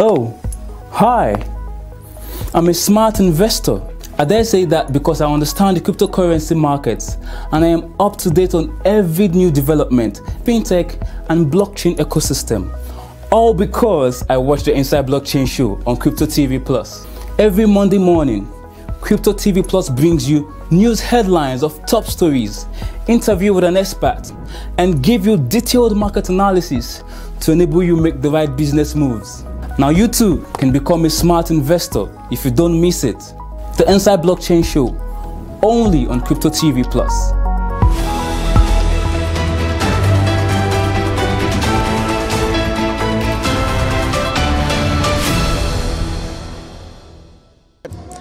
Oh, hi, I'm a smart investor. I dare say that because I understand the cryptocurrency markets and I am up to date on every new development, fintech and blockchain ecosystem. All because I watch the Inside Blockchain show on Crypto TV Plus. Every Monday morning, Crypto TV Plus brings you news headlines of top stories, interview with an expert, and give you detailed market analysis to enable you make the right business moves. Now you too can become a smart investor if you don't miss it. The Inside Blockchain Show, only on Crypto TV Plus.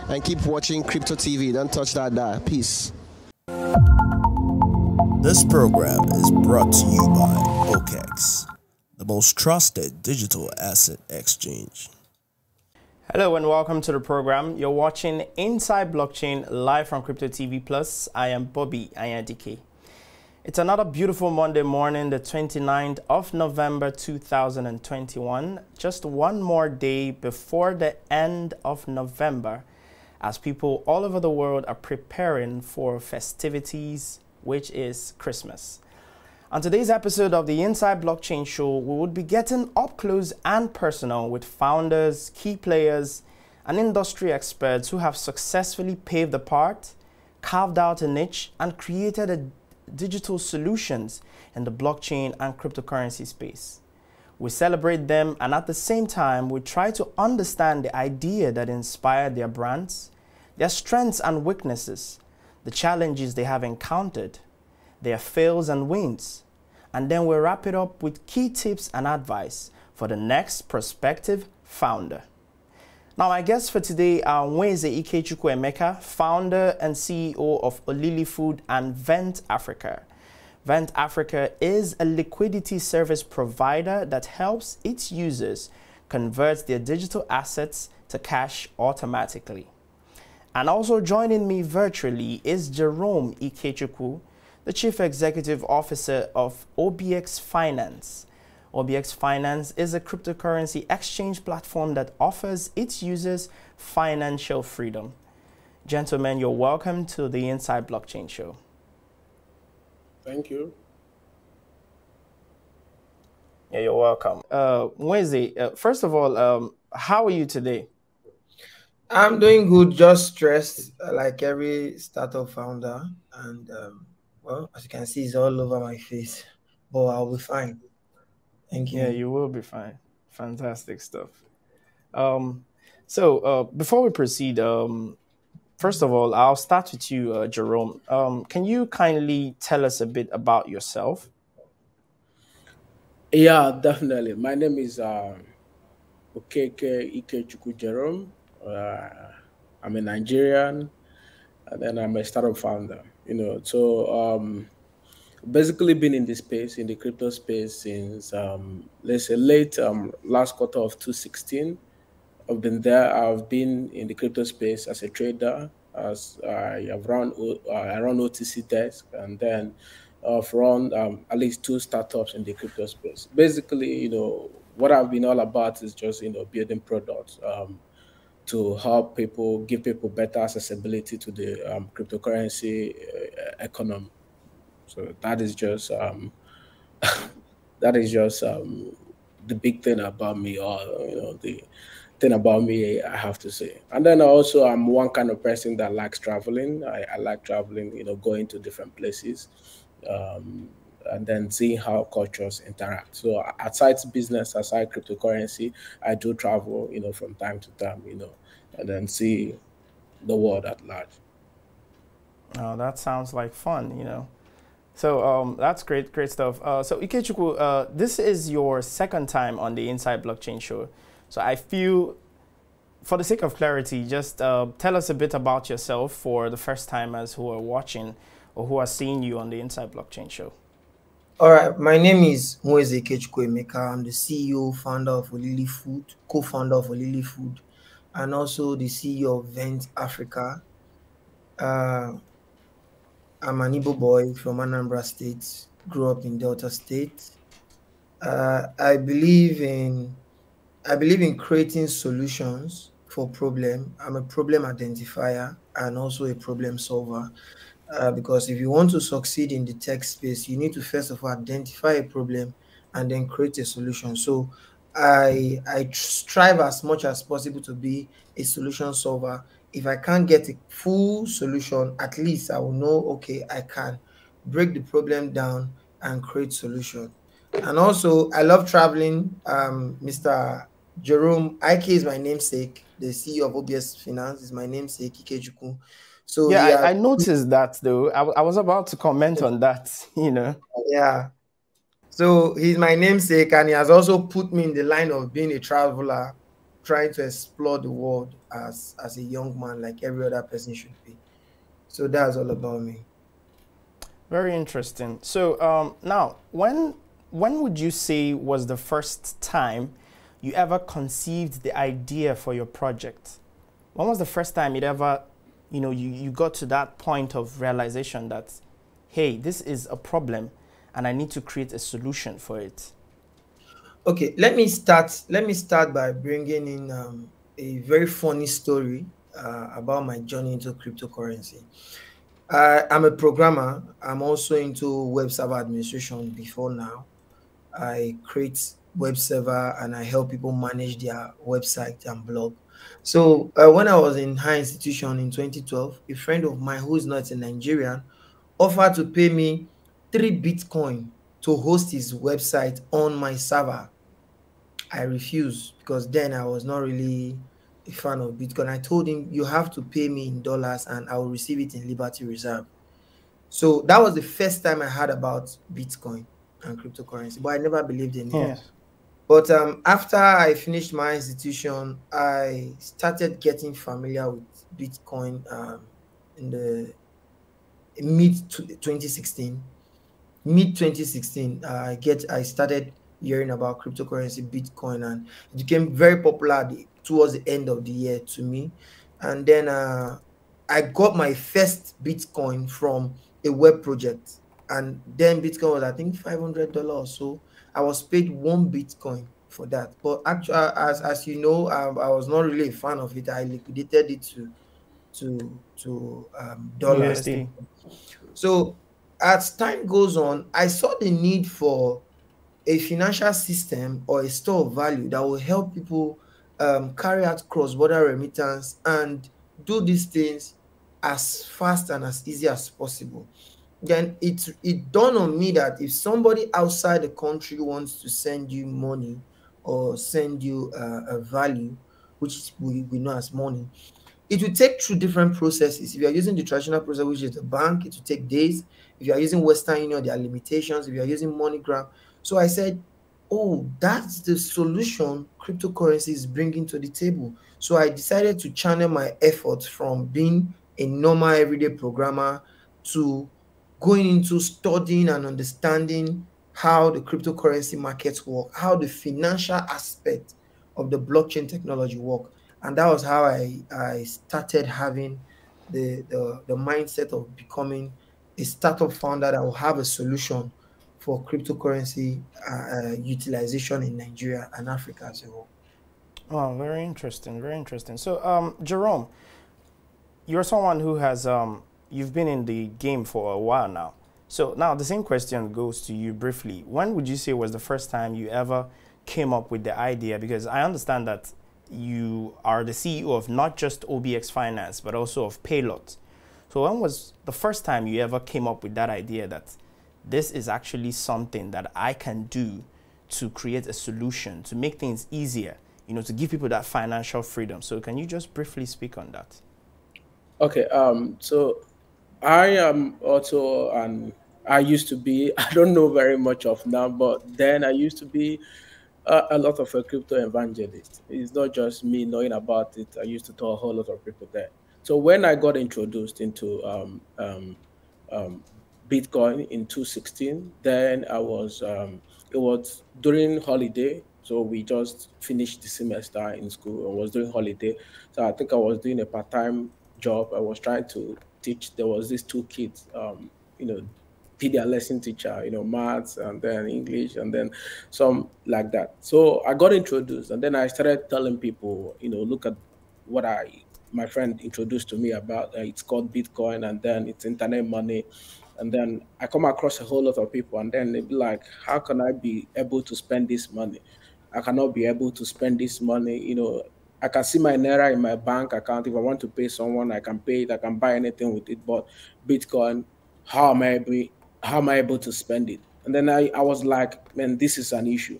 And keep watching Crypto TV. Don't touch that dial. Peace. This program is brought to you by OKEX, the most trusted digital asset exchange. Hello and welcome to the program. You're watching Inside Blockchain live from Crypto TV Plus. I am Bobby Ayandike. It's another beautiful Monday morning, the 29th of November 2021. Just one more day before the end of November, as people all over the world are preparing for festivities, which is Christmas. On today's episode of the Inside Blockchain Show, we would be getting up close and personal with founders, key players, and industry experts who have successfully paved the path, carved out a niche, and created digital solutions in the blockchain and cryptocurrency space. We celebrate them, and at the same time, we try to understand the idea that inspired their brands, their strengths and weaknesses, the challenges they have encountered, their fails and wins. And then we'll wrap it up with key tips and advice for the next prospective founder. Now, my guests for today are Nweze Ikechukwu Emeka, founder and CEO of Olili Food and Vent Africa. Vent Africa is a liquidity service provider that helps its users convert their digital assets to cash automatically. And also joining me virtually is Jerome Ikechukwu, the Chief Executive Officer of Obiex Finance. Obiex Finance is a cryptocurrency exchange platform that offers its users financial freedom. Gentlemen, you're welcome to the Inside Blockchain Show. Thank you. Yeah, you're welcome. Nweze, first of all, how are you today? I'm doing good, just stressed like every startup founder. And well, as you can see, it's all over my face, but I'll be fine. Thank you. Yeah, you will be fine. Fantastic stuff. So before we proceed, first of all, I'll start with you, Jerome. Can you kindly tell us a bit about yourself? Yeah, definitely. My name is Okeke Ikechukwu Jerome. I'm a Nigerian, and then I'm a startup founder. You know, so basically been in this space, in the crypto space since, let's say, late last quarter of 2016. I've been there. I've been in the crypto space as a trader, as I have run OTC desk, and then I've run at least two startups in the crypto space. Basically, you know, what I've been all about is just, you know, building products to help people, give people better accessibility to the cryptocurrency economy. So that is just that is just the big thing about me, or you know, the thing about me, I have to say. And then also, I'm one kind of person that likes traveling. I like traveling, you know, going to different places, and then seeing how cultures interact. So outside business, outside cryptocurrency, I do travel, you know, from time to time, you know, and then see the world at large. Oh, that sounds like fun, you know. So that's great stuff. So Ikechukwu, this is your second time on the Inside Blockchain Show. So I feel, for the sake of clarity, just tell us a bit about yourself for the first timers who are watching or who are seeing you on the Inside Blockchain Show. All right, my name is Nweze Ikechukwu Emeka. I'm the CEO, founder of Olili Food, co-founder of Olili Food, and also the CEO of Vent Africa. I'm an Igbo boy from Anambra State, grew up in Delta State. I believe in I believe in creating solutions for problem. I'm a problem identifier and also a problem solver. Because if you want to succeed in the tech space, you need to first of all identify a problem and then create a solution. So I strive as much as possible to be a solution solver. If I can't get a full solution, at least I will know, okay, I can break the problem down and create solution. And also, I love traveling. Mr. Jerome Ike is my namesake. The CEO of Obiex Finance is my namesake, Ikechukwu. So yeah, I noticed that though. I was about to comment on that, you know. Yeah. So he's my namesake, and he has also put me in the line of being a traveler, trying to explore the world as a young man, like every other person should be. So that's all about me. Very interesting. So now, when would you say was the first time you ever conceived the idea for your project? When was the first time it ever, you know, you got to that point of realization that, hey, this is a problem and I need to create a solution for it? Okay, let me start by bringing in a very funny story about my journey into cryptocurrency. I'm a programmer. I'm also into web server administration before now. I create web server and I help people manage their website and blog. So when I was in higher institution in 2012, a friend of mine who is not a Nigerian offered to pay me 3 Bitcoin to host his website on my server. I refused because then I was not really a fan of Bitcoin. I told him, you have to pay me in dollars and I will receive it in Liberty Reserve. So that was the first time I heard about Bitcoin and cryptocurrency, but I never believed in it. Yes. But after I finished my institution, I started getting familiar with Bitcoin in the mid 2016. I started hearing about cryptocurrency, Bitcoin, and it became very popular towards the end of the year to me. And then I got my first Bitcoin from a web project. And then Bitcoin was, I think, $500 or so. I was paid 1 Bitcoin for that. But actually, as you know, I was not really a fan of it. I liquidated it to dollars. USD. So as time goes on, I saw the need for a financial system or a store of value that will help people carry out cross-border remittance and do these things as fast and as easy as possible. Then it dawned on me that if somebody outside the country wants to send you money or send you a value, which we know as money, it will take through different processes. If you are using the traditional process, which is the bank, it will take days. If you are using Western Union, there are limitations. If you are using MoneyGram. So I said, oh, that's the solution cryptocurrency is bringing to the table. So I decided to channel my efforts from being a normal everyday programmer to going into studying and understanding how the cryptocurrency markets work, how the financial aspect of the blockchain technology work. And that was how I started having the mindset of becoming a startup founder that will have a solution for cryptocurrency utilization in Nigeria and Africa as a whole. Oh, very interesting, very interesting. So, Jerome, you're someone who has... you've been in the game for a while now. So now the same question goes to you briefly. When would you say was the first time you ever came up with the idea? Because I understand that you are the CEO of not just Obiex Finance, but also of Paylot. So when was the first time you ever came up with that idea that this is actually something that I can do to create a solution, to make things easier, you know, to give people that financial freedom? So can you just briefly speak on that? Okay, so I am also, and I used to be, I don't know very much of now, but then I used to be a lot of a crypto evangelist. It's not just me knowing about it. I used to tell a whole lot of people there. So when I got introduced into Bitcoin in 2016, then I was, it was during holiday. So we just finished the semester in school. I was doing holiday. So I think I was doing a part-time job. I was trying to teach. There was these two kids, you know, be their lesson teacher, you know, maths and then English and then some like that. So I got introduced, and then I started telling people, you know, look at what my friend introduced to me about. It's called Bitcoin, and then it's internet money. And then I come across a whole lot of people, and then they'd be like, how can I be able to spend this money? I cannot be able to spend this money. You know, I can see my Naira in my bank account. If I want to pay someone, I can pay it. I can buy anything with it. But Bitcoin, how am I able to spend it? And then I was like, man, this is an issue.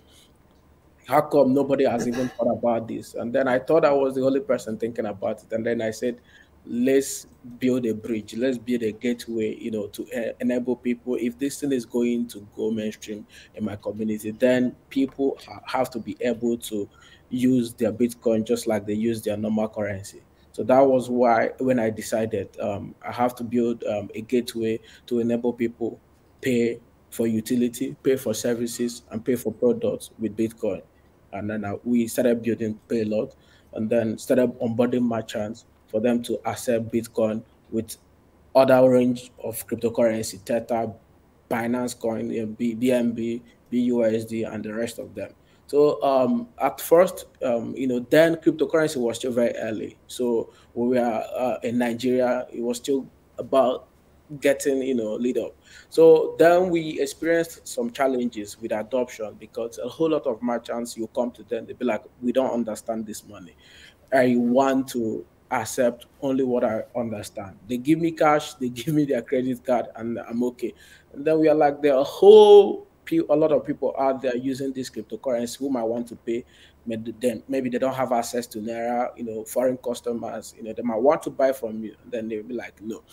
How come nobody has even thought about this? And then I thought I was the only person thinking about it. And then I said, let's build a bridge, let's build a gateway, you know, to enable people. If this thing is going to go mainstream in my community, then people have to be able to use their Bitcoin just like they use their normal currency. So that was why when I decided I have to build a gateway to enable people pay for utility, pay for services, and pay for products with Bitcoin. And then we started building Paylot, and then started onboarding merchants for them to accept Bitcoin with other range of cryptocurrency, Tether, Binance Coin, BNB, BUSD, and the rest of them. So at first, you know, then cryptocurrency was still very early. So when we were in Nigeria, it was still about getting, you know, lead up. So then we experienced some challenges with adoption, because a whole lot of merchants, you come to them, they'll be like, we don't understand this money. I want to accept only what I understand. They give me cash, they give me their credit card, and I'm okay. And then we are like, there are a lot of people out there using this cryptocurrency whom I want to pay. Maybe they don't have access to Naira, you know, foreign customers, you know, they might want to buy from you. And then they'll be like, no.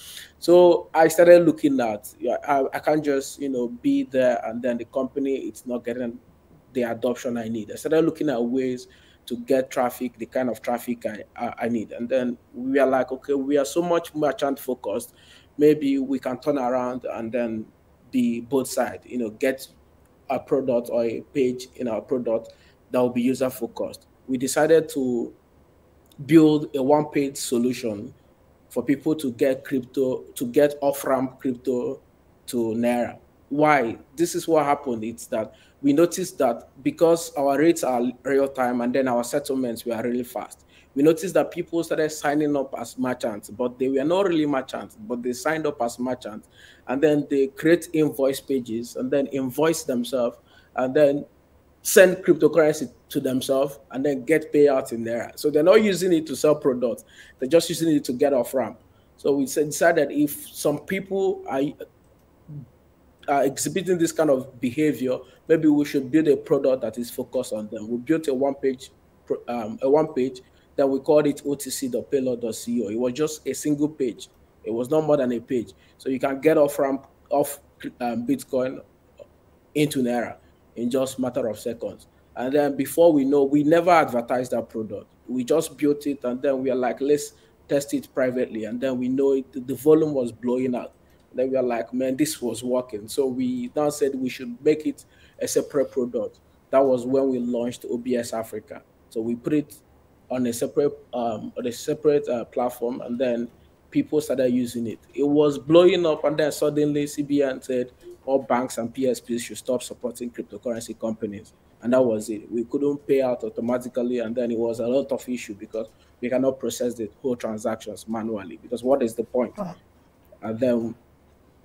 So I started looking at, I can't just, you know, be there and then the company, it's not getting the adoption I need. I started looking at ways to get traffic, the kind of traffic I need. And then we are like, okay, we are so much merchant focused. Maybe we can turn around and then be both sides, you know, get a product or a page in our product that will be user focused. We decided to build a one-page solution for people to get crypto, to get off-ramp crypto to Naira. Why? This is what happened. It's that we noticed that because our rates are real time and then our settlements were really fast, we noticed that people started signing up as merchants, but they were not really merchants, but they signed up as merchants. And then they create invoice pages and then invoice themselves and then send cryptocurrency to themselves and then get payouts in there. So they're not using it to sell products. They're just using it to get off ramp. So we decided if some people are exhibiting this kind of behavior, maybe we should build a product that is focused on them. We built a one page that we called it otc.paylot.co. It was just a single page. It was not more than a page. So you can get off Bitcoin into Naira in just a matter of seconds. And then before we know, we never advertised that product. We just built it, and then we are like, let's test it privately. And then we know it, the volume was blowing out. Then we are like, man, this was working. So we now said we should make it a separate product. That was when we launched Obiex Africa. So we put it on a separate platform, and then people started using it. It was blowing up, and then suddenly CBN said all banks and PSPs should stop supporting cryptocurrency companies. And that was it. We couldn't pay out automatically, and then it was a lot of issue because we cannot process the whole transactions manually, because what is the point? And then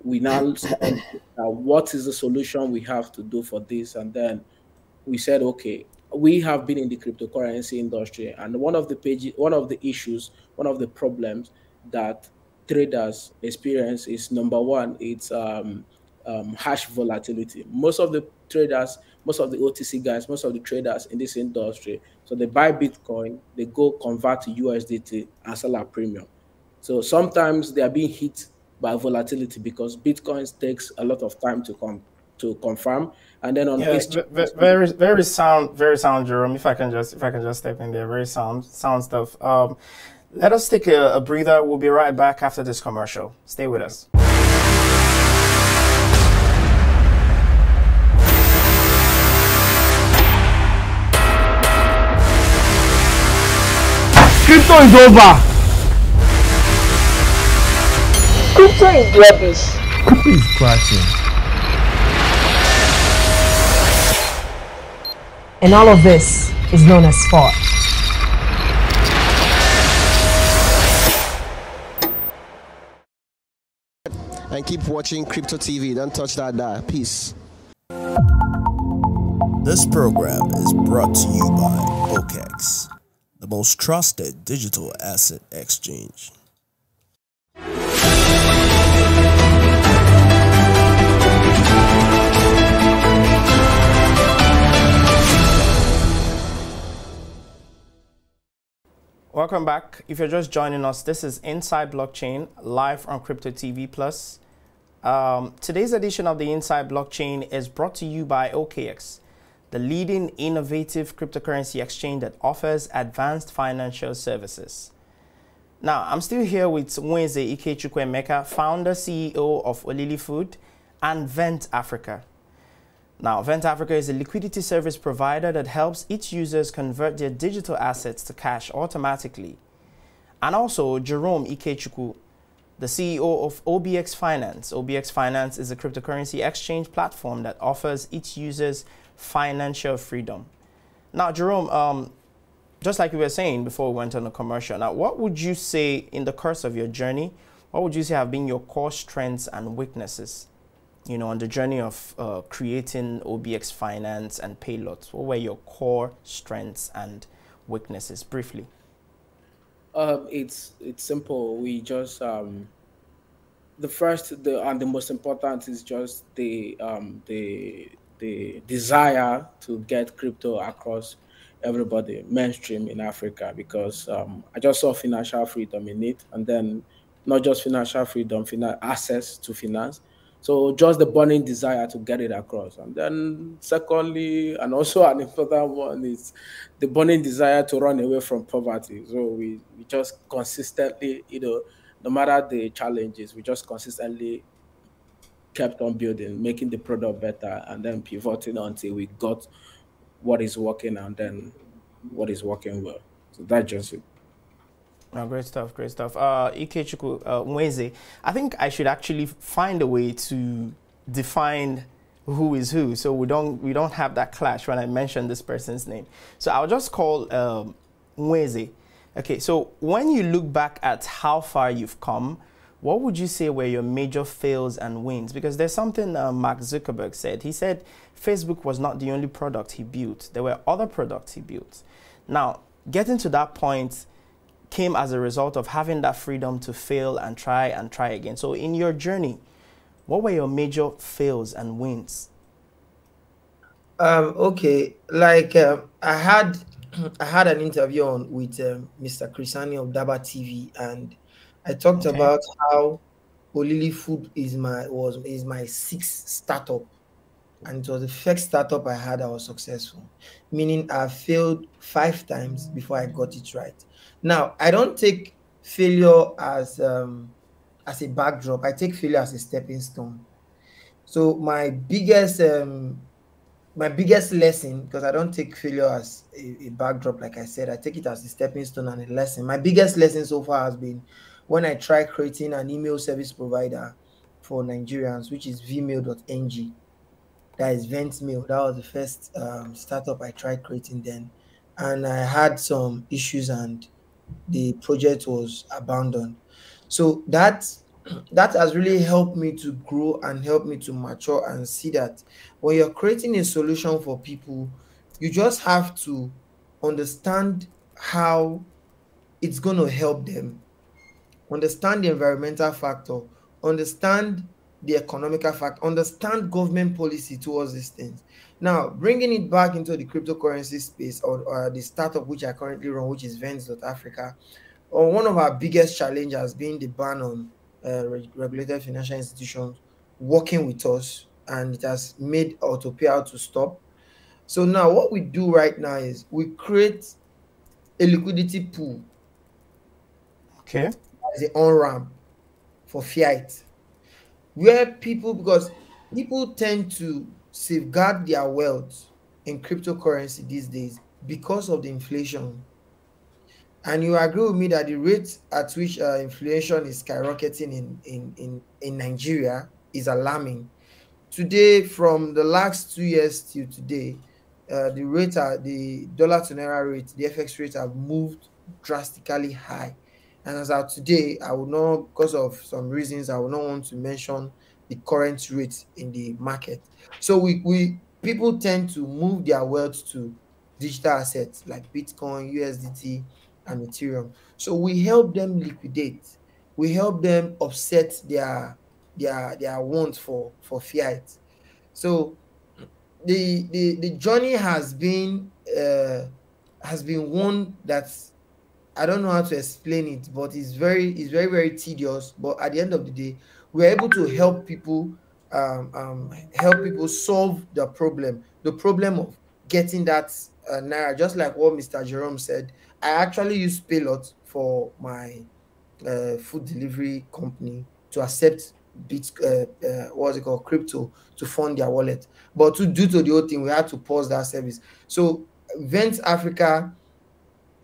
we now said, what is the solution we have to do for this? And then we said, okay, we have been in the cryptocurrency industry, and one of the problems that traders experience is, number one, it's hash volatility. Most of the OTC guys, most of the traders in this industry, so they buy Bitcoin, they go convert to USDT and sell at premium. So sometimes they are being hit by volatility because Bitcoin takes a lot of time to come to confirm. And then on very sound, Jerome, if I can just step in there, very sound stuff. Let us take a breather. We'll be right back after this commercial. Stay with us. Crypto is over. Crypto is rubbish. Crypto is crashing. And all of this is known as fraud. And keep watching Crypto TV. Don't touch that dial. Peace. This program is brought to you by OKEX, the most trusted digital asset exchange. Welcome back. If you're just joining us, this is Inside Blockchain live on Crypto TV Plus. Today's edition of the Inside Blockchain is brought to you by OKX, the leading innovative cryptocurrency exchange that offers advanced financial services. Now, I'm still here with Nweze Ikechukwu Emeka, founder, CEO of Olili Food and Vent Africa. Now, Vent Africa is a liquidity service provider that helps its users convert their digital assets to cash automatically. And also, Jerome Ikechukwu, the CEO of Obiex Finance. Obiex Finance is a cryptocurrency exchange platform that offers its users financial freedom. Now, Jerome, just like you were saying before we went on a commercial, now, what would you say in the course of your journey, what would you say have been your core strengths and weaknesses, you know, on the journey of creating Obiex Finance and Paylot? What were your core strengths and weaknesses, briefly? It's simple. We just the most important is just the desire to get crypto across everybody mainstream in Africa, because I just saw financial freedom in it, and then not just financial freedom, access to finance. So just the burning desire to get it across. And then secondly, and also an important one, is the burning desire to run away from poverty. So we just consistently, you know, no matter the challenges, we just consistently kept on building, making the product better, and then pivoting until we got what is working and then what is working well. So that's just it. Oh, great stuff, great stuff. Ikechukwu Nweze, I think I should actually find a way to define who is who, so we don't have that clash when I mention this person's name. So I'll just call Nweze. Okay, so when you look back at how far you've come, what would you say were your major fails and wins? Because there's something Mark Zuckerberg said. He said Facebook was not the only product he built. There were other products he built. Now, getting to that point came as a result of having that freedom to fail and try again. So in your journey, what were your major fails and wins? Okay, like I had an interview on with Mr. Chrisani of Daba TV, and I talked about how Olili Food is my sixth startup, and it was the first startup I had that was successful, meaning I failed 5 times before I got it right. Now, I don't take failure as a backdrop. I take failure as a stepping stone. So my biggest lesson, because I don't take failure as a backdrop, like I said, I take it as a stepping stone and a lesson. My biggest lesson so far has been when I tried creating an email service provider for Nigerians, which is vmail.ng. That is Ventmail. That was the first startup I tried creating then. And I had some issues and the project was abandoned. So that has really helped me to grow and helped me to mature and see that when you're creating a solution for people, you just have to understand how it's going to help them. Understand the environmental factor, understand the economical fact, understand government policy towards these things. Now, bringing it back into the cryptocurrency space, or the startup which I currently run, which is Vent.Africa, or one of our biggest challenges has been the ban on regulated financial institutions working with us, and it has made auto payout to stop. So now what we do right now is we create a liquidity pool. Okay. As an on-ramp for fiat, where people, because people tend to safeguard their wealth in cryptocurrency these days because of the inflation. And you agree with me that the rate at which inflation is skyrocketing in Nigeria is alarming. Today, from the last 2 years till today, the rate, the dollar to naira rate, the FX rate have moved drastically high. And as of today, I will not, because of some reasons, I will not want to mention the current rate in the market. So we people tend to move their wealth to digital assets like Bitcoin, USDT, and Ethereum. So we help them liquidate. We help them offset their want for fiat. So the journey has been one that I don't know how to explain it, but it's very, very tedious. But at the end of the day, we're able to help people solve the problem. The problem of getting that naira, just like what Mr. Jerome said. I actually use Paylot for my food delivery company to accept crypto to fund their wallet. But due to the whole thing, we had to pause that service. So Vent Africa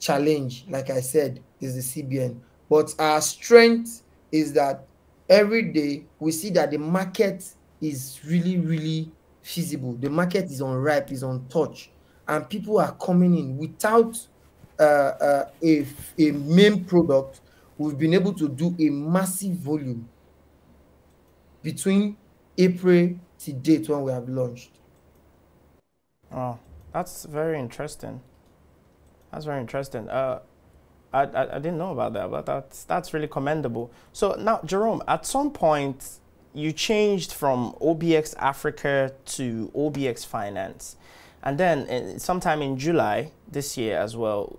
challenge, like I said, is the CBN. But our strength is that every day we see that the market is really, really feasible. The market is unripe, is untouched, and people are coming in without a main product. We've been able to do a massive volume between April to date when we have launched. Oh, that's very interesting. That's very interesting. I didn't know about that, but that's really commendable. So now, Jerome, at some point, you changed from Obiex Africa to Obiex Finance. And then sometime in July this year as well,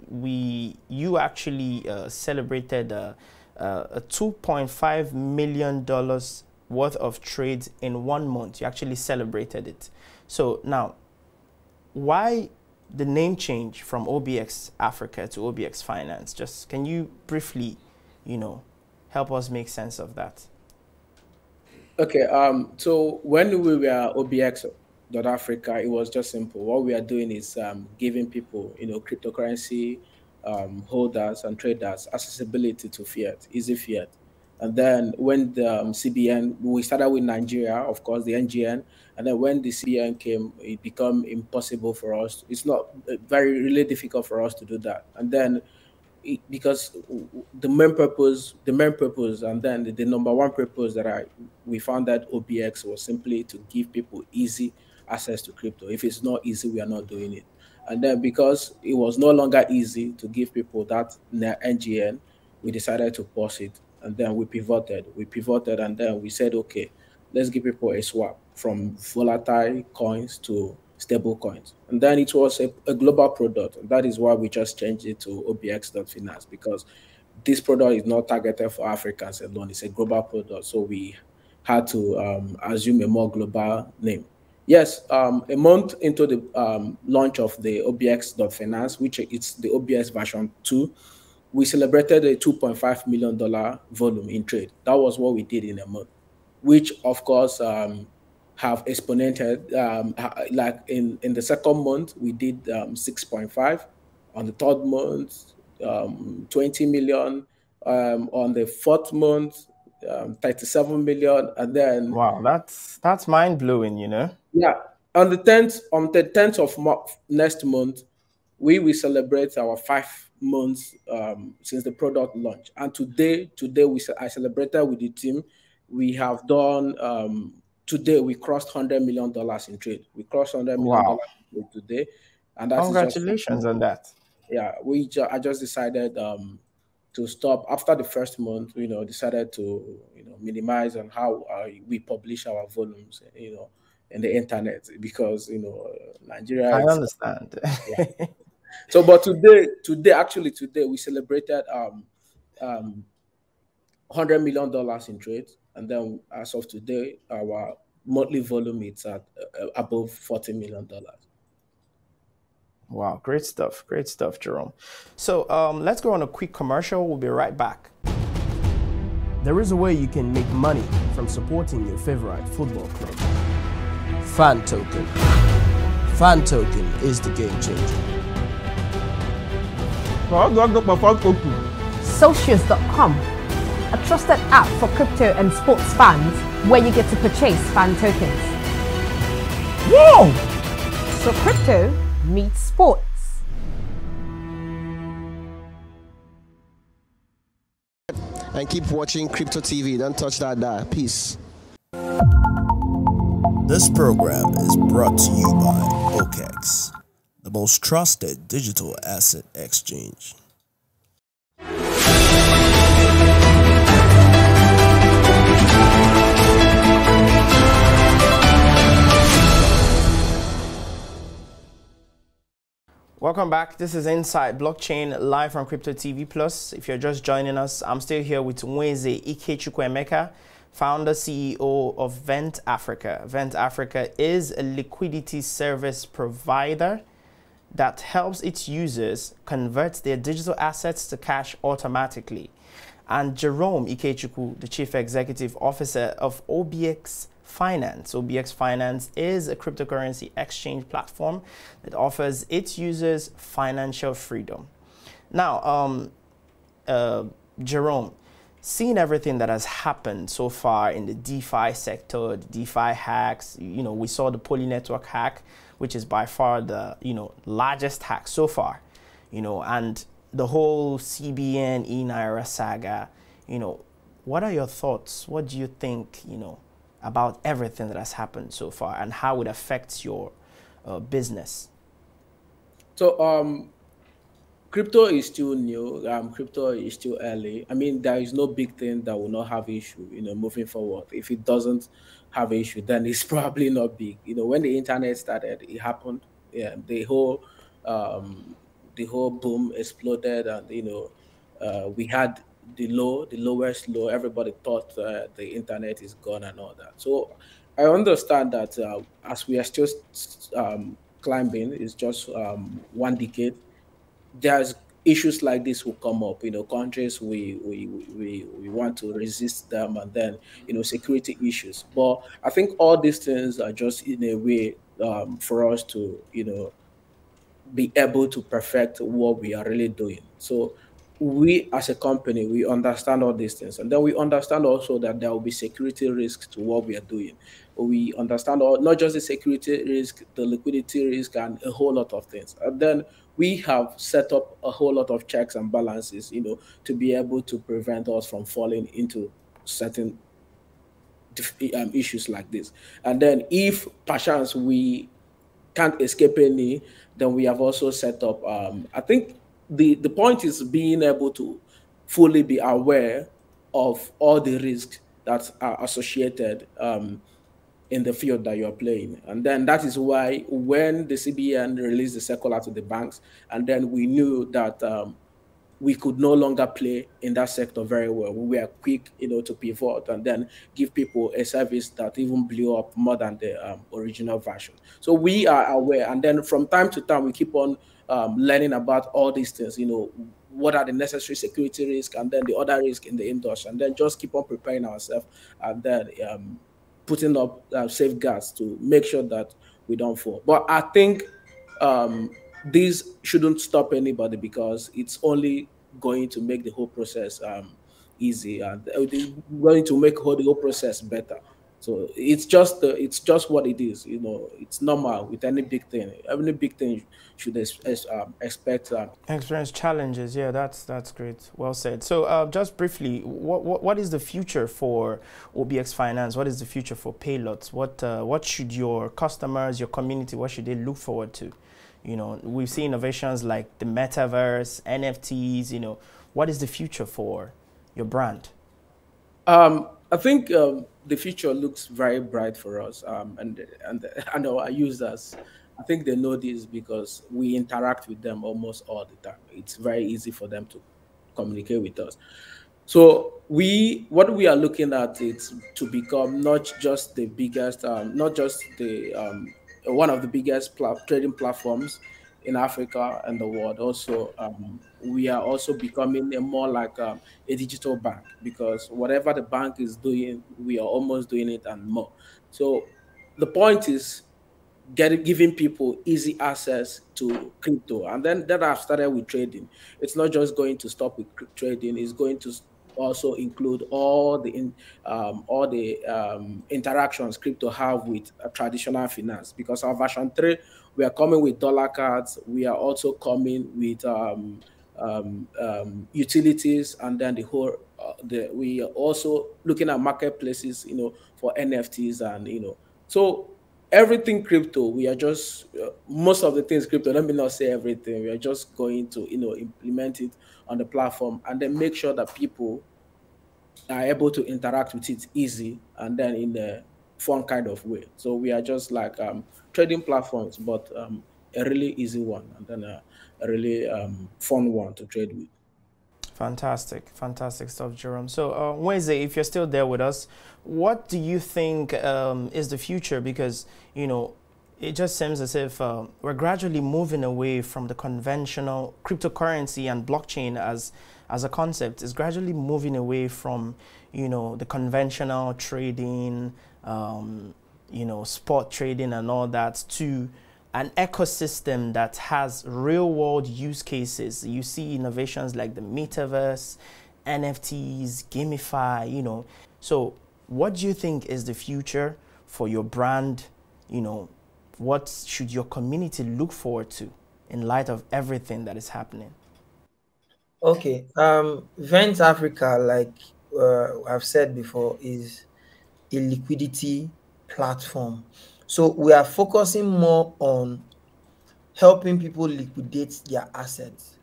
you actually celebrated a $2.5 million worth of trades in 1 month. You actually celebrated it. So now, why the name change from Obiex Africa to Obiex Finance? Just can you briefly, help us make sense of that? Okay. So when we were Obiex Africa, it was just simple. What we are doing is giving people, cryptocurrency holders and traders accessibility to fiat, easy fiat. And then when the CBN, we started with Nigeria, of course, the NGN, and then when the CBN came, it became impossible for us. It's not really difficult for us to do that. And then because the main purpose, and then the number one purpose that we found that OBX was simply to give people easy access to crypto. If it's not easy, we are not doing it. And then because it was no longer easy to give people that NGN, we decided to pause it. And then we pivoted, and then we said, okay, let's give people a swap from volatile coins to stable coins. And then it was a global product. And that is why we just changed it to OBX.finance, because this product is not targeted for Africans alone. It's a global product. So we had to assume a more global name. Yes, a month into the launch of the OBX.finance, which it's the OBX version 2, we celebrated a $2.5 million volume in trade. That was what we did in a month, which of course have exponented, like in the second month, we did 6.5. On the third month, 20 million. On the fourth month, 37 million. And then— wow, that's mind blowing, Yeah, on the 10th of next month, we will celebrate our 5 months since the product launch. And today I celebrated with the team. We have done today we crossed $100 million in trade. We crossed $100 million in trade today, and that's congratulations on that. Yeah, I just decided to stop after the first month. Decided to minimize on how we publish our volumes. In the internet, because Nigeria. I understand. Yeah. So, but today we celebrated $100 million in trade, and then as of today, our monthly volume is at above $40 million. Wow, great stuff, Jerome. So, let's go on a quick commercial. We'll be right back. There is a way you can make money from supporting your favorite football club. Fan token. Fan token is the game changer. Socios.com, a trusted app for crypto and sports fans where you get to purchase fan tokens. Whoa! So crypto meets sports. And keep watching Crypto TV. Don't touch that dial. Peace. This program is brought to you by OKEX, the most trusted digital asset exchange. Welcome back. This is Inside Blockchain live from Crypto TV Plus. If you're just joining us, I'm still here with Nweze Ikechukwu Emeka, founder CEO of Vent Africa. Vent Africa is a liquidity service provider that helps its users convert their digital assets to cash automatically. And Jerome Ikechukwu, the Chief Executive Officer of Obiex Finance. OBX Finance is a cryptocurrency exchange platform that offers its users financial freedom. Now, Jerome, seeing everything that has happened so far in the DeFi sector, the DeFi hacks, you know, we saw the Poly Network hack, which is by far the, you know, largest hack so far, you know, and the whole CBN, E-Naira saga, you know, what are your thoughts? What do you think, you know, about everything that has happened so far and how it affects your business? So crypto is still new, crypto is still early. I mean, there is no big thing that will not have issue, you know, moving forward. If it doesn't have issue, then it's probably not big. You know, when the internet started, it happened. Yeah, the whole boom exploded, and you know, we had the lowest low. Everybody thought the internet is gone and all that. So I understand that as we are still climbing, it's just one decade, there's issues like this will come up. You know, countries we want to resist them, and then, you know, security issues. But I think all these things are just in a way for us to, you know, be able to perfect what we are really doing. So we as a company, we understand all these things, and then we understand also that there will be security risks to what we are doing. We understand all, not just the security risk, the liquidity risk, and a whole lot of things. And then we have set up a whole lot of checks and balances, you know, to be able to prevent us from falling into certain issues like this. And then if perchance we can't escape any, then we have also set up, I think the point is being able to fully be aware of all the risks that are associated in the field that you're playing. And then that is why when the CBN released the circular to the banks, and then we knew that we could no longer play in that sector very well. We were quick, you know, to pivot and then give people a service that even blew up more than the original version. So we are aware, and then from time to time, we keep on learning about all these things, you know, what are the necessary security risks, and then the other risk in the industry, and then just keep on preparing ourselves, and then putting up safeguards to make sure that we don't fall. But I think this shouldn't stop anybody, because it's only going to make the whole process easy, and it's going to make the whole process better. So it's just what it is, you know. It's normal with any big thing. Any big thing should experience challenges. Yeah, that's great. Well said. So just briefly, what is the future for OBX Finance? What is the future for Paylot? What should your customers, your community, what should they look forward to? You know, we've seen innovations like the metaverse, NFTs. You know, what is the future for your brand? I think the future looks very bright for us, and our users. I think they know this because we interact with them almost all the time. It's very easy for them to communicate with us. So what we are looking at is to become not just the biggest, one of the biggest trading platforms in Africa and the world. Also, we are also becoming more like a digital bank, because whatever the bank is doing, we are almost doing it and more. So the point is giving people easy access to crypto. And then that I've started with trading. It's not just going to stop with trading. It's going to also include all the interactions crypto have with traditional finance, because our version 3, we are coming with dollar cards. We are also coming with utilities, and then the whole we are also looking at marketplaces, you know, for NFTs, and you know, so everything crypto, we are just most of the things crypto, let me not say everything, we are just going to, you know, implement it on the platform and then make sure that people are able to interact with it easy and then in a fun kind of way. So we are just like trading platforms, but a really easy one, and then a really fun one to trade with. Fantastic, fantastic stuff, Jerome. So, Nweze, if you're still there with us, what do you think is the future? Because, you know, it just seems as if we're gradually moving away from the conventional cryptocurrency, and blockchain as a concept is gradually moving away from, you know, the conventional trading, you know, spot trading and all that, to an ecosystem that has real-world use cases. You see innovations like the metaverse, NFTs, gamify, you know. So what do you think is the future for your brand? You know, what should your community look forward to in light of everything that is happening? Okay, Vent Africa, like I've said before, is a liquidity platform. So we are focusing more on helping people liquidate their assets.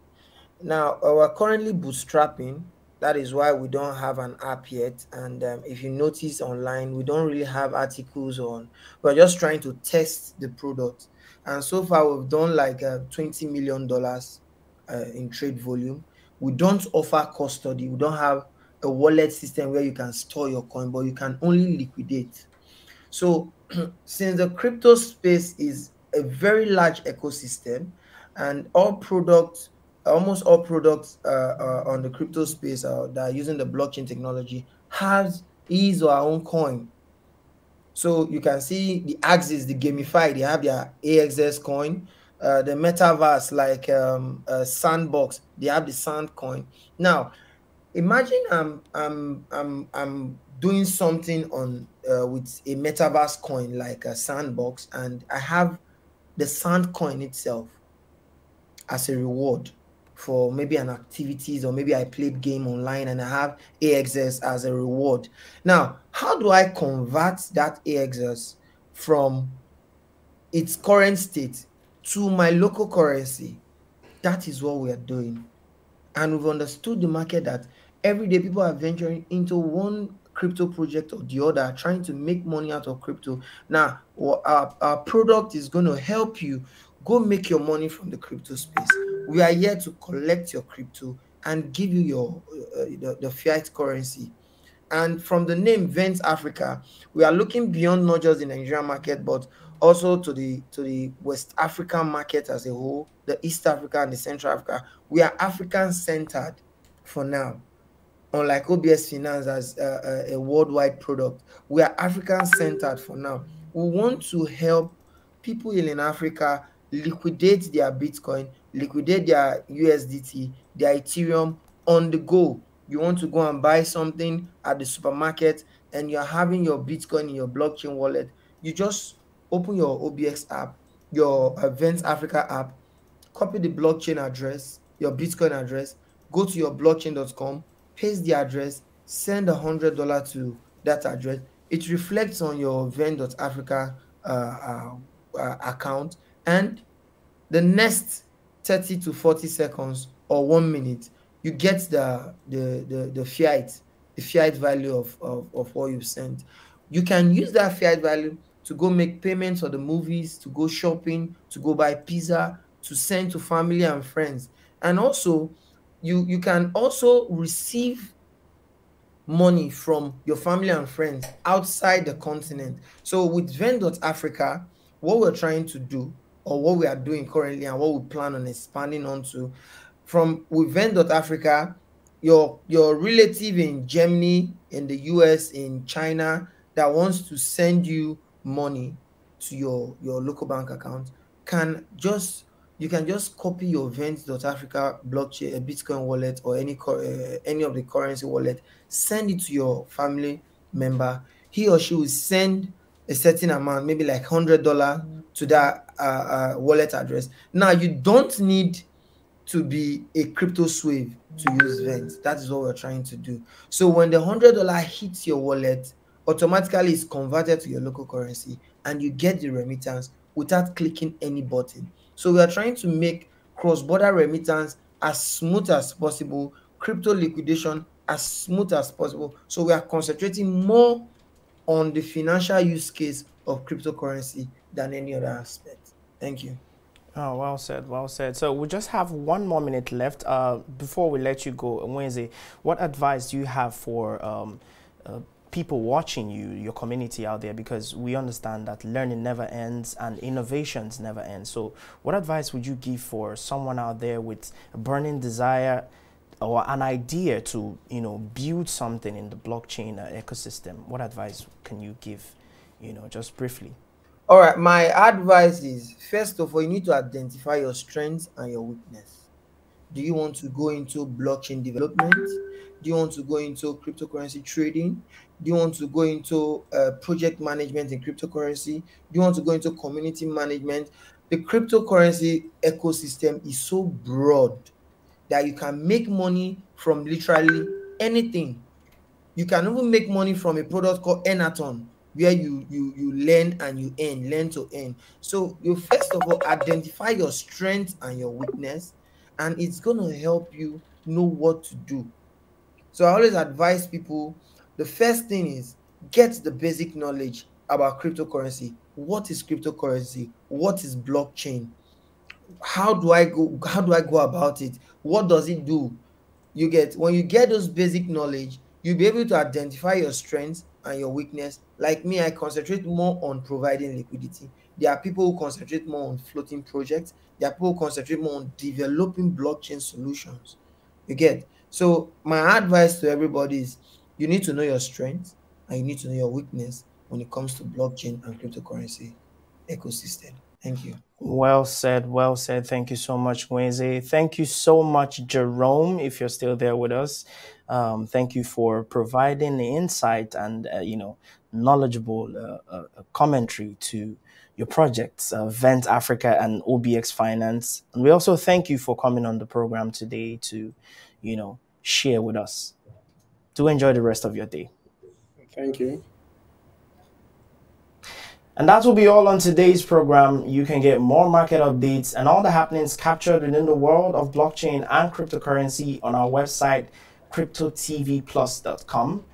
Now, we're currently bootstrapping. That is why we don't have an app yet. And if you notice online, we don't really have articles on. We're just trying to test the product. And so far, we've done like $20 million in trade volume. We don't offer custody. We don't have a wallet system where you can store your coin, but you can only liquidate. So since the crypto space is a very large ecosystem, and all products, almost all products on the crypto space that are using the blockchain technology has his or her own coin. So you can see the AXS, the gamify, they have their AXS coin. The metaverse, like Sandbox, they have the Sand coin. Now, imagine I'm doing something on with a metaverse coin like a Sandbox, and I have the Sand coin itself as a reward for maybe an activities, or maybe I played game online and I have AXS as a reward. Now, how do I convert that AXS from its current state to my local currency? That is what we are doing. And we've understood the market that every day people are venturing into one crypto project or the other, trying to make money out of crypto. Now, our product is going to help you go make your money from the crypto space. We are here to collect your crypto and give you your the fiat currency. And from the name Vent Africa, we are looking beyond not just the Nigerian market, but also to the West African market as a whole, the East Africa and the Central Africa. We are African-centered for now. Unlike Obiex Finance as a worldwide product, we are African-centered for now. We want to help people in Africa liquidate their Bitcoin, liquidate their USDT, their Ethereum on the go. You want to go and buy something at the supermarket and you're having your Bitcoin in your blockchain wallet. You just open your Obiex app, your Vent Africa app, copy the blockchain address, your Bitcoin address, go to your blockchain.com, paste the address, send $100 to that address. It reflects on your Vent.Africa account, and the next 30 to 40 seconds or 1 minute, you get the fiat value of what you've sent. You can use that fiat value to go make payments for the movies, to go shopping, to go buy pizza, to send to family and friends. And also, you can also receive money from your family and friends outside the continent. So with Vent.Africa, what we're trying to do, or what we are doing currently, and what we plan on expanding onto, from with Vent.Africa, your relative in Germany, in the US, in China, that wants to send you money to your local bank account, can just you can just copy your Vent.Africa blockchain, a Bitcoin wallet, or any of the currency wallet, send it to your family member. He or she will send a certain amount, maybe like $100 to that wallet address. Now, you don't need to be a crypto slave to use Vent. That is what we're trying to do. So when the $100 hits your wallet, automatically it's converted to your local currency and you get the remittance without clicking any button. So we are trying to make cross-border remittance as smooth as possible, crypto liquidation as smooth as possible. So we are concentrating more on the financial use case of cryptocurrency than any other aspect. Thank you. Oh, well said, well said. So we just have 1 more minute left. Before we let you go, Nweze, what advice do you have for people watching you, your community out there? Because we understand that learning never ends and innovations never end. So what advice would you give for someone out there with a burning desire or an idea to, you know, build something in the blockchain ecosystem? What advice can you give, you know, just briefly? All right, my advice is, first of all, you need to identify your strengths and your weakness. Do you want to go into blockchain development? Do you want to go into cryptocurrency trading? Do you want to go into project management in cryptocurrency? Do you want to go into community management? The cryptocurrency ecosystem is so broad that you can make money from literally anything. You can even make money from a product called Enaton, where you learn and you earn, learn to earn. So you first of all identify your strengths and your weakness, and it's going to help you know what to do. So I always advise people, the first thing is get the basic knowledge about cryptocurrency. What is cryptocurrency? What is blockchain? How do I go about it? What does it do? You get, when you get those basic knowledge, you'll be able to identify your strengths and your weakness. Like me, I concentrate more on providing liquidity. There are people who concentrate more on floating projects. There are people who concentrate more on developing blockchain solutions. You get. So my advice to everybody is, you need to know your strengths and you need to know your weakness when it comes to blockchain and cryptocurrency ecosystem. Thank you. Well said, well said. Thank you so much, Nweze. Thank you so much, Jerome, if you're still there with us. Thank you for providing the insight and, you know, knowledgeable commentary to your projects, Vent Africa and OBX Finance. And we also thank you for coming on the program today to, you know, share with us. Do enjoy the rest of your day. Thank you. And that will be all on today's program. You can get more market updates and all the happenings captured within the world of blockchain and cryptocurrency on our website, Cryptotvplus.com.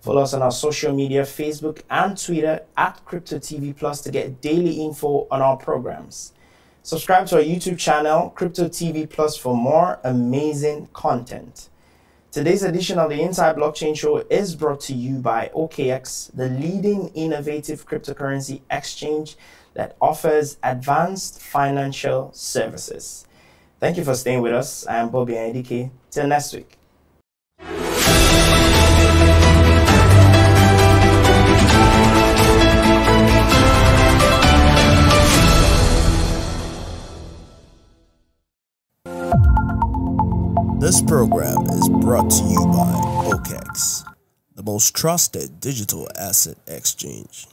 Follow us on our social media, Facebook and Twitter at Cryptotvplus to get daily info on our programs. Subscribe to our YouTube channel, Cryptotvplus, for more amazing content. Today's edition of the Inside Blockchain Show is brought to you by OKX, the leading innovative cryptocurrency exchange that offers advanced financial services. Thank you for staying with us. I am Bobby Ayandike. Till next week. This program is brought to you by OKEX, the most trusted digital asset exchange.